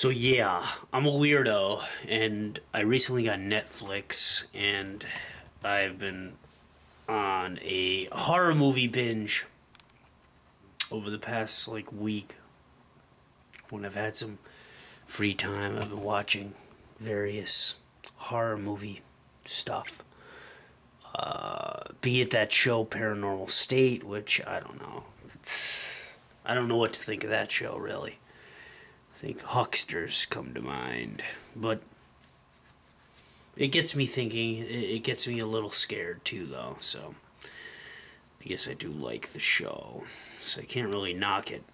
So yeah, I'm a weirdo, and I recently got Netflix, and I've been on a horror movie binge over the past, like, week. When I've had some free time, I've been watching various horror movie stuff. Be it that show Paranormal State, which, I don't know. I don't know what to think of that show, really. I think hucksters come to mind. But it gets me thinking. It gets me a little scared, too, though. So I guess I do like the show. So I can't really knock it.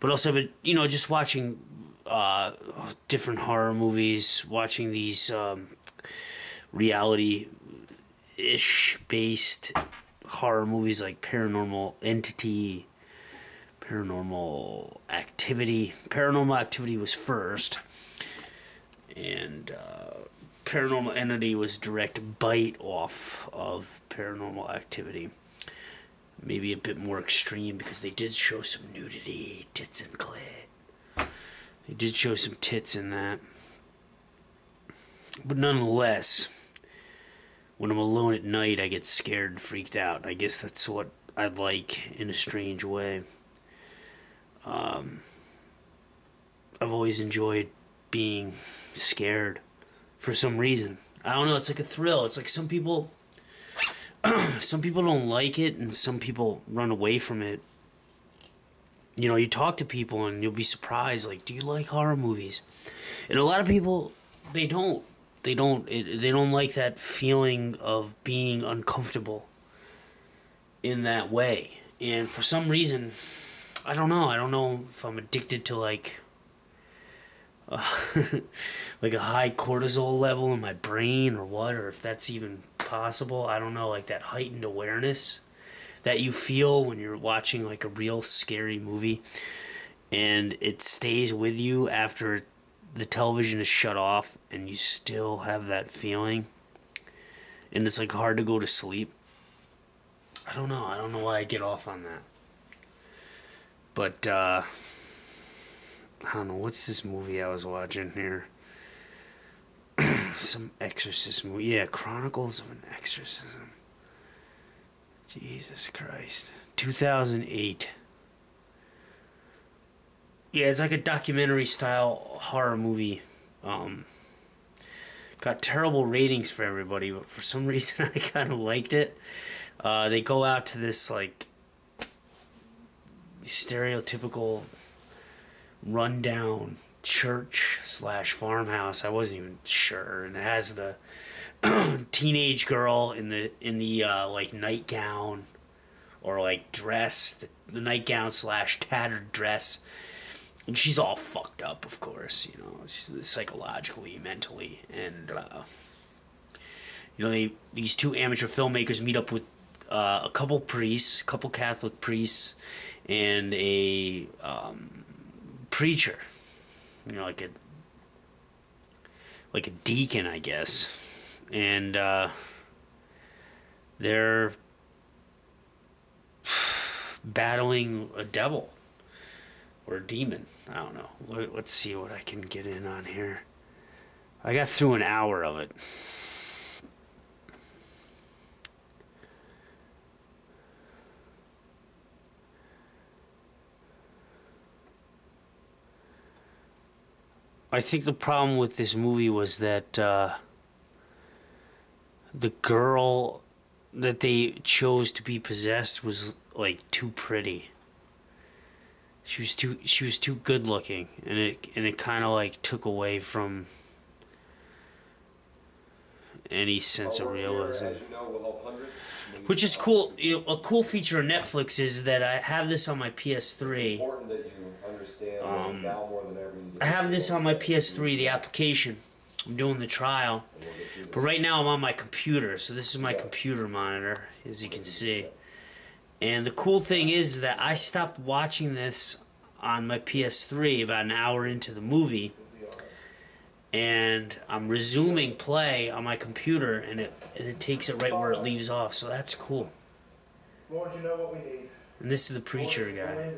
But also, just watching different horror movies, watching these reality-ish based horror movies like Paranormal Entity, Paranormal Activity. Paranormal Activity was first, and Paranormal Entity was direct bite off of Paranormal Activity. Maybe a bit more extreme because they did show some nudity, tits and clit. They did show some tits in that. But nonetheless, when I'm alone at night, I get scared and freaked out. I guess that's what I like in a strange way. I've always enjoyed being scared for some reason. I don't know, it's like a thrill. It's like some people... some people don't like it, and some people run away from it. You know, you talk to people, and you'll be surprised, like, do you like horror movies? And a lot of people, they don't like that feeling of being uncomfortable in that way. And for some reason, I don't know if I'm addicted to, like, like a high cortisol level in my brain or what, or if that's even possible. I don't know, like that heightened awareness that you feel when you're watching like a real scary movie, and it stays with you after the television is shut off and you still have that feeling, and it's like hard to go to sleep. I don't know why I get off on that, but I don't know, what's this movie I was watching here? Some exorcist movie. Yeah, Chronicles of an Exorcism. Jesus Christ. 2008. Yeah, it's like a documentary-style horror movie. Got terrible ratings for everybody, but for some reason I kind of liked it. They go out to this, like, stereotypical rundown church/farmhouse. I wasn't even sure, and it has the teenage girl in the like nightgown or like dress, the nightgown/tattered dress, and she's all fucked up, of course, you know, psychologically, mentally, and these two amateur filmmakers meet up with a couple priests, couple Catholic priests, and a preacher, you know, like a deacon, I guess, and they're battling a devil or a demon. I don't know. Let's see what I can get in on here. I got through an hour of it. I think the problem with this movie was that the girl that they chose to be possessed was like too pretty. She was too good looking, and it kind of like took away from any sense of realism. Which is cool. You know, a cool feature of Netflix is that I have this on my PS3. I have this on my PS3, the application. I'm doing the trial. But right now I'm on my computer, so this is my computer monitor, as you can see. And the cool thing is that I stopped watching this on my PS3 about an hour into the movie. And I'm resuming play on my computer, and it takes it right where it leaves off, so that's cool. Lord, you know what we need. And this is the preacher guy.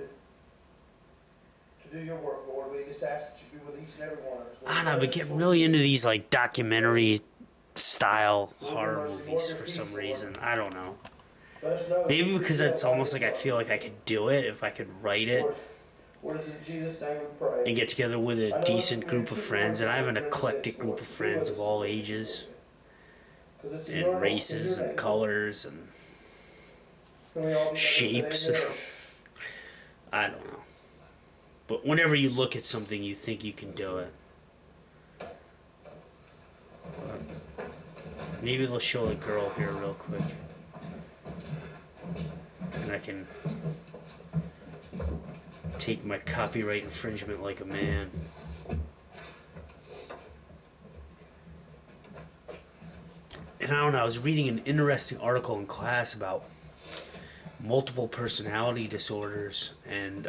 to do your work, Lord. We just ask that you be with each and every one of us. I know, but get really into these, like, documentary-style horror movies for some reason. I don't know. Maybe because it's almost like I feel like I could do it if I could write it. And get together with a decent group of friends. And I have an eclectic group of friends of all ages. And races and colors and shapes. And I don't know. But whenever you look at something, you think you can do it. Maybe they'll show the girl here real quick. And I can take my copyright infringement like a man. And I don't know, I was reading an interesting article in class about multiple personality disorders and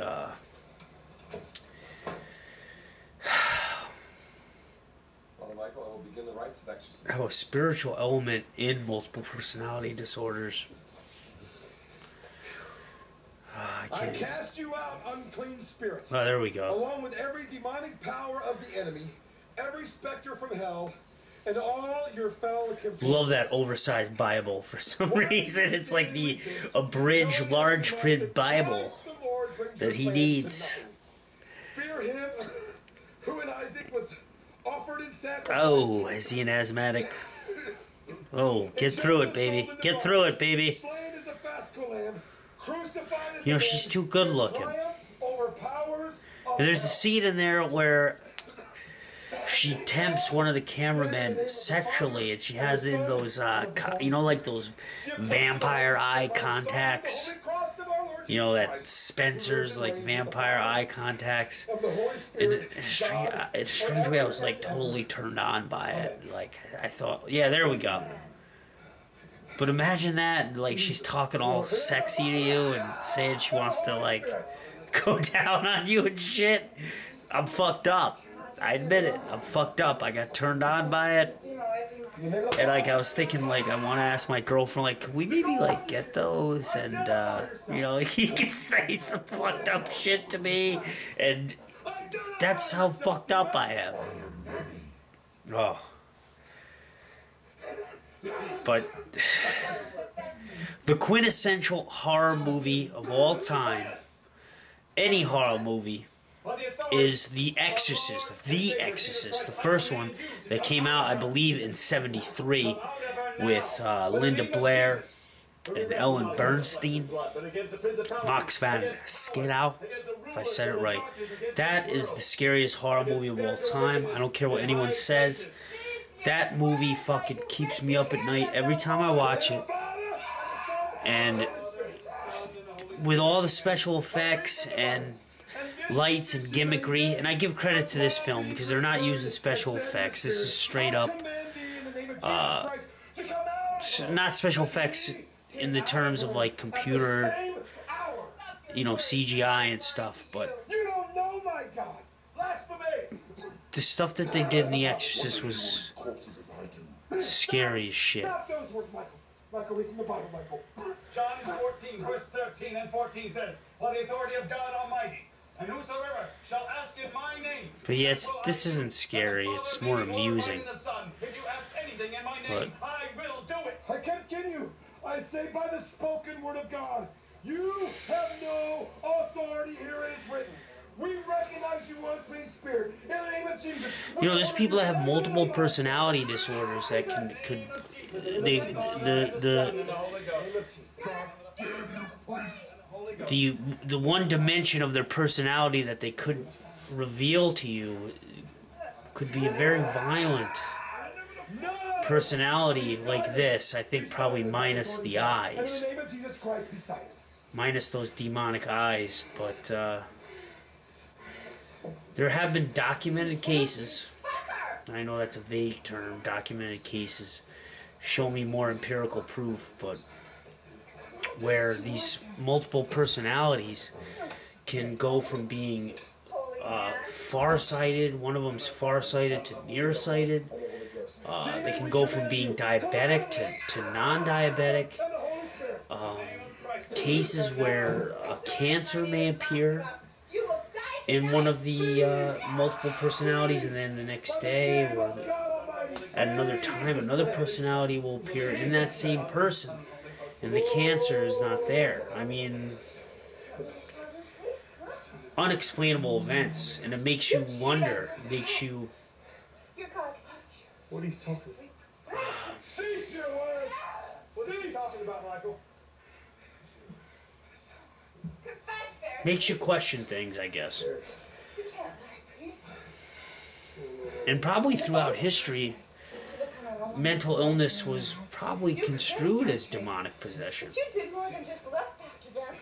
how a spiritual element in multiple personality disorders. I cast you out, unclean spirits. Oh, there we go. Along with every demonic power of the enemy, every specter from hell, and all your foul computers. Love that oversized Bible for some reason. It's like the abridged, large print Bible that he needs. Fear him who in Isaac was offered in sacrifice. Oh, is he an asthmatic? Oh, get through it, baby. Get through it, baby. You know, she's too good looking. And there's a scene in there where she tempts one of the cameramen sexually, and she has in those, like those vampire eye contacts. You know, that Spencer's, like, vampire eye contacts. And in a strange way, I was, like, totally turned on by it. Like, I thought, yeah, there we go. But imagine that, like, she's talking all sexy to you and saying she wants to, like, go down on you and shit. I'm fucked up. I admit it. I'm fucked up. I got turned on by it. And, like, I was thinking, like, I want to ask my girlfriend, like, can we maybe, like, get those? And, he could say some fucked up shit to me. And that's how fucked up I am. Oh. But the quintessential horror movie of all time, any horror movie, is The Exorcist. The Exorcist, the first one that came out, I believe, in 1973 with Linda Blair and Ellen Burstyn, Max van Sydow, if I said it right. That is the scariest horror movie of all time. I don't care what anyone says. That movie fucking keeps me up at night every time I watch it. And with all the special effects and lights and gimmickry, and I give credit to this film because they're not using special effects. This is straight up, not special effects in the terms of like computer, CGI and stuff, but the stuff that they did in The Exorcist was scary as shit. Michael, read from the Bible, Michael. John 14, verse 13 and 14 says, by the authority of God Almighty, and whosoever shall ask in my name. But yeah, this isn't scary. It's more amusing. If you ask anything in my name, I will do it. I continue. I say by the spoken word of God, you have no authority here as written. We recognize you, unclean spirit, in the name of Jesus. There's people that have multiple personality disorders that the one dimension of their personality that they could reveal to you could be a very violent personality like this. I think probably minus the eyes, minus those demonic eyes, but there have been documented cases. I know that's a vague term, documented cases. Show me more empirical proof, but where these multiple personalities can go from being farsighted, one of them's farsighted to nearsighted. They can go from being diabetic to non-diabetic. Cases where a cancer may appear. in one of the multiple personalities, and then the next day or at another time, another personality will appear in that same person, and the cancer is not there. I mean, unexplainable events, and it makes you wonder, makes you... What are you talking about? Cease your words! What are you talking about, Michael? Makes you question things, I guess. And probably throughout history, mental illness was probably construed as demonic possession. You did more than just look after them.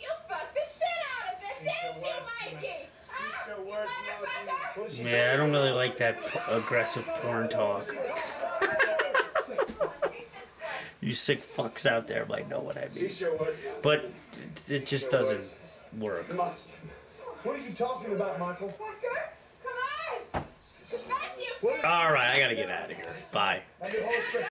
You fucked the shit out of this, didn't you, Mikey? Yeah, I don't really like that aggressive porn talk. You sick fucks out there might know what I mean. But it just doesn't work. What are you talking about, Michael? Alright, I gotta get out of here. Bye.